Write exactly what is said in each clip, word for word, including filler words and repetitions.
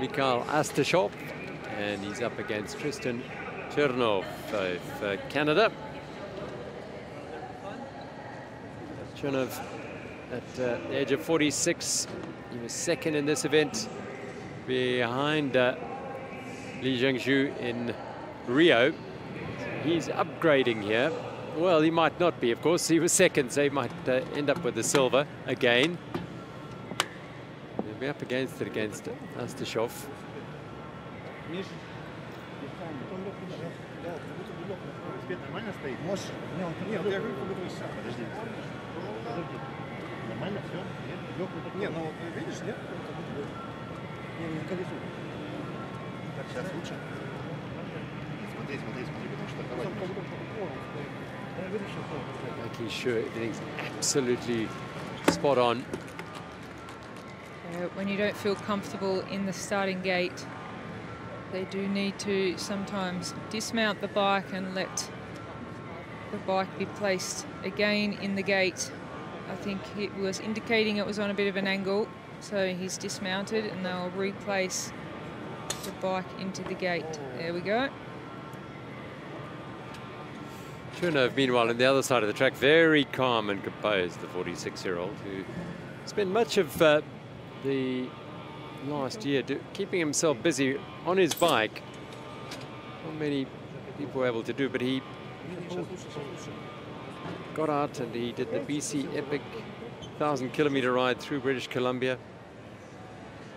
Mikhail Astashov, and he's up against Tristen Chernove of uh, Canada. Chernov, at uh, the age of forty-six, he was second in this event behind uh, Li Zhengzhu in Rio. He's upgrading here. Well, he might not be, of course. He was second, so he might uh, end up with the silver again. He'll be up against it against Astashov. Making sure everything's absolutely spot on. Uh, when you don't feel comfortable in the starting gate, they do need to sometimes dismount the bike and let the bike be placed again in the gate. I think it was indicating it was on a bit of an angle, so he's dismounted and they'll replace the bike into the gate. There we go. Chernov, meanwhile, on the other side of the track, very calm and composed, the forty-six-year-old, who spent much of uh, the last year do, keeping himself busy on his bike. Not many people were able to do, but he got out and he did the B C Epic one thousand kilometer ride through British Columbia.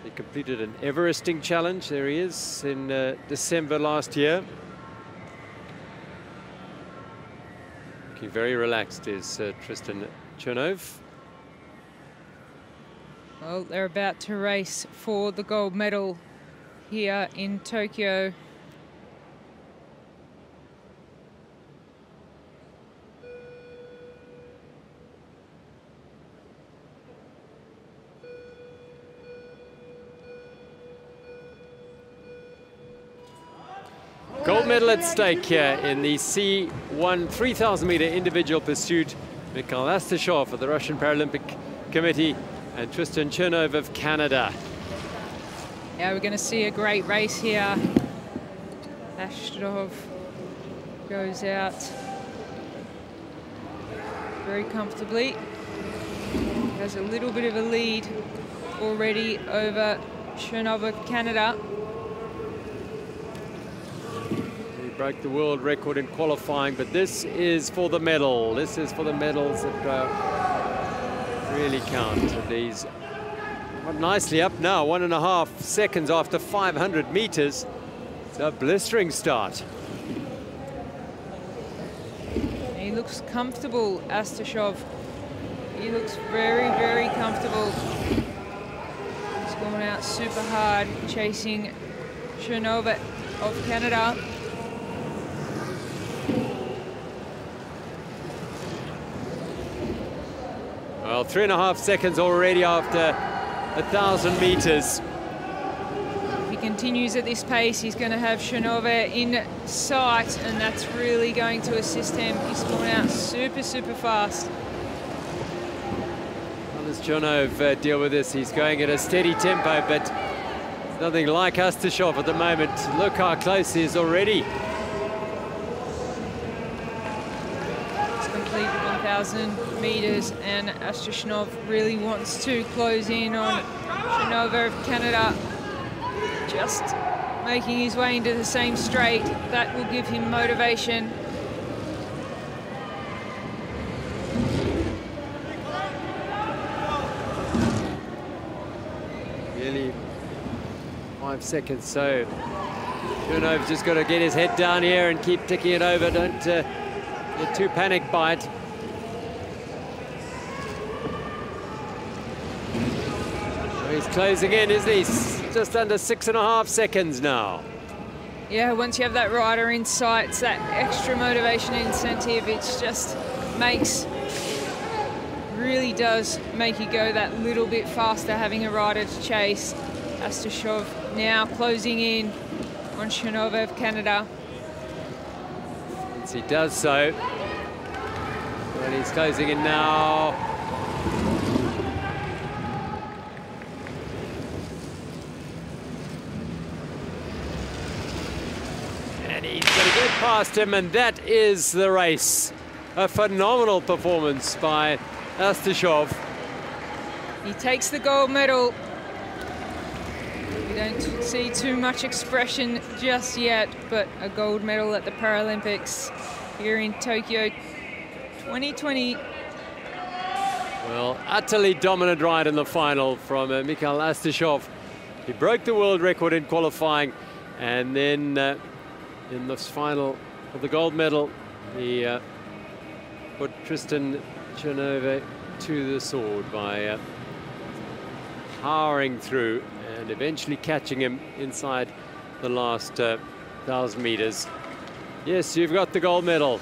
He completed an Everesting challenge, there he is, in uh, December last year. Looking very relaxed is uh, Tristen Chernove. Well, they're about to race for the gold medal here in Tokyo. Gold medal at stake here in the C one three thousand meter individual pursuit. Mikhail Astashov of the Russian Paralympic Committee and Tristen Chernove of Canada. Yeah, we're going to see a great race here. Astashov goes out very comfortably. Has a little bit of a lead already over Chernove of Canada. He broke the world record in qualifying, but this is for the medal. This is for the medals that uh, really count. And he's nicely up now, one and a half seconds after five hundred meters. It's a blistering start. He looks comfortable, Astashov. He looks very, very comfortable. He's going out super hard, chasing Chernove of Canada. Well, three and a half seconds already after a thousand meters. If he continues at this pace, he's going to have Chernove in sight, and that's really going to assist him. He's going out super, super fast. How does Chernove uh, deal with this? He's going at a steady tempo, but nothing like Astashov at the moment. Look how close he is already. one thousand metres, and Astashov really wants to close in on Chernove of Canada. Just making his way into the same straight, that will give him motivation. Nearly five seconds, so Chernove's just got to get his head down here and keep ticking it over. Don't uh, get too panicked by it. He's closing in, isn't he? Just under six and a half seconds now. Yeah, once you have that rider in sight, that extra motivation incentive, it just makes, really does make you go that little bit faster, having a rider to chase. Astashov now closing in on Chernove of Canada. As he does so, and he's closing in now. and he's going to get past him, and that is the race. A phenomenal performance by Astashov. He takes the gold medal. We don't see too much expression just yet, but a gold medal at the Paralympics here in Tokyo twenty twenty. Well, utterly dominant ride in the final from uh, Mikhail Astashov. He broke the world record in qualifying, and then uh, in this final of the gold medal, he uh, put Tristen Chernove to the sword by uh, powering through and eventually catching him inside the last uh, thousand meters. Yes, you've got the gold medal.